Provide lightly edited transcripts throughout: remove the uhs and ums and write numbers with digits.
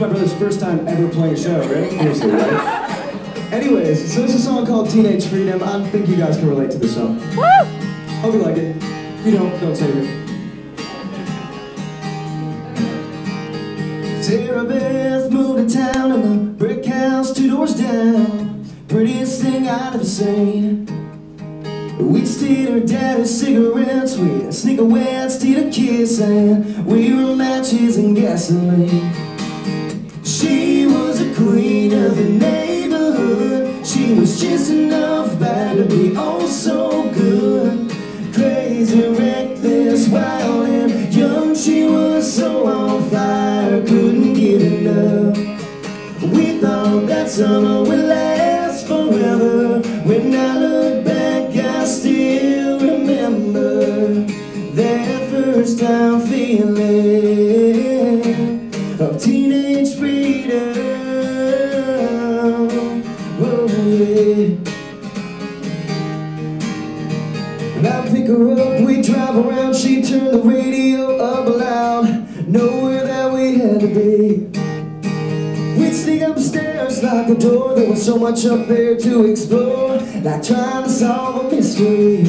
It's my brother's first time ever playing a show, right? Seriously, right? Anyways, so this is a song called Teenage Freedom. I think you guys can relate to this song. Woo! Hope you like it. If you don't say it. Sara Beth moved to town in a brick house 2 doors down. Prettiest thing I'd ever seen. We'd steal her daddy's cigarettes, we'd sneak away and steal a kiss, and we were matches and gasoline. She was a queen of the neighborhood. She was just enough bad to be oh so good. Crazy, reckless, wild and young, she was so on fire, couldn't get enough. We thought that summer would last forever. When I look back, I still remember that first time feeling of teenage freedom. Oh, yeah. I'd pick her up, we'd drive around, she'd turn the radio up loud, nowhere that we had to be. We'd sneak upstairs, lock the door, there was so much up there to explore, like trying to solve a mystery.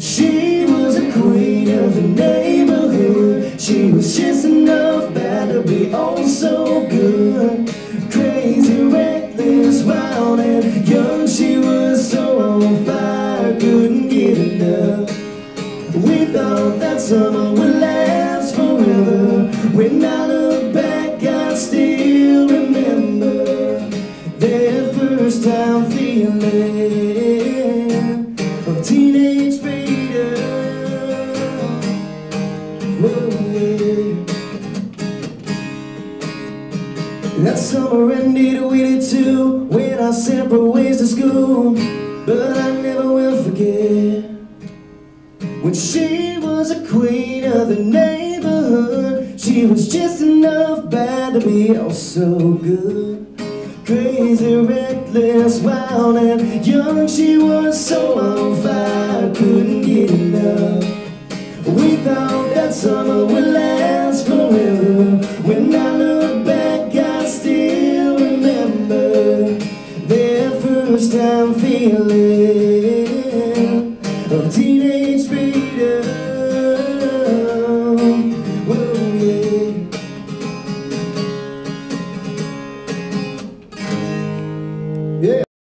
She was a queen of the neighborhood, she was just enough bad to be oh so good. Crazy, reckless, wild and young, she was so on fire, couldn't get enough. We thought that summer would last forever. When I look back, I still remember that first time feeling of teenage freedom. Whoa. That summer ended, we did too, went our separate ways to school. But I never will forget when she was a queen of the neighborhood. She was just enough bad to be oh so good. Crazy, reckless, wild and young, she was so on fire.